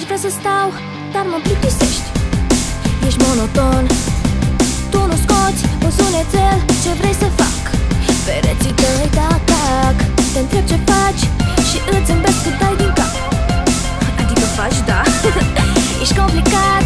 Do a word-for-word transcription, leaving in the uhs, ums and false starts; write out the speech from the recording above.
aș vrea să stau, dar mă plictisești. Ești monoton, tu nu scoți un sunetel ce vrei să fac. Pereții tăi te atac, te întreb ce faci și îți zâmbesc cât dai din cap. Adică faci, da. Ești complicat.